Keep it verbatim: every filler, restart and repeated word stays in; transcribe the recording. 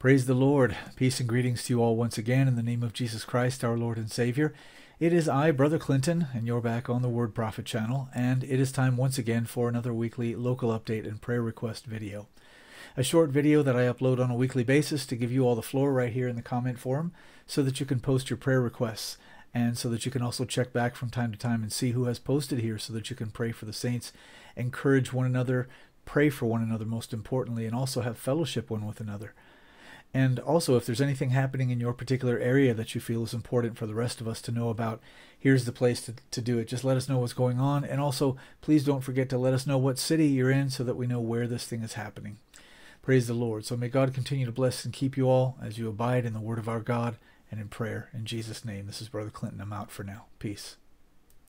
Praise the Lord. Peace and greetings to you all once again in the name of Jesus Christ, our Lord and Savior. It is I, Brother Clinton, and you're back on the Word Prophet channel, and it is time once again for another weekly local update and prayer request video. A short video that I upload on a weekly basis to give you all the floor right here in the comment forum so that you can post your prayer requests and so that you can also check back from time to time and see who has posted here so that you can pray for the saints, encourage one another, pray for one another most importantly, and also have fellowship one with another. And also, if there's anything happening in your particular area that you feel is important for the rest of us to know about, here's the place to, to do it. Just let us know what's going on. And also, please don't forget to let us know what city you're in so that we know where this thing is happening. Praise the Lord. So may God continue to bless and keep you all as you abide in the word of our God and in prayer. In Jesus' name, this is Brother Clinton. I'm out for now. Peace.